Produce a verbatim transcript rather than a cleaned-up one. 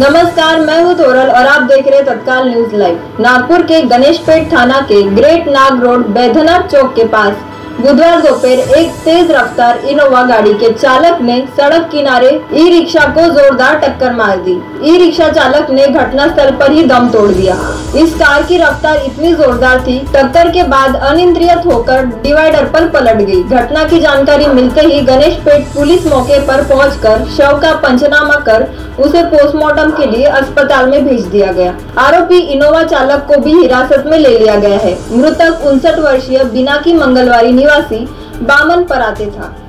नमस्कार, मैं हूँ तोरल और आप देख रहे तत्काल न्यूज लाइव। नागपुर के गणेशपेट थाना के ग्रेट नाग रोड बैधनाथ चौक के पास बुधवार दोपहर एक तेज रफ्तार इनोवा गाड़ी के चालक ने सड़क किनारे ई रिक्शा को जोरदार टक्कर मार दी। ई रिक्शा चालक ने घटनास्थल पर ही दम तोड़ दिया। इस कार की रफ्तार इतनी जोरदार थी, टक्कर के बाद अनियंत्रित होकर डिवाइडर पर पलट गई। घटना की जानकारी मिलते ही गणेशपेट पुलिस मौके पर पहुंचकर शव का पंचनामा कर उसे पोस्टमार्टम के लिए अस्पताल में भेज दिया गया। आरोपी इनोवा चालक को भी हिरासत में ले लिया गया है। मृतक उनसठ वर्षीय बिना की मंगलवारी निवासी बामन पर आते था।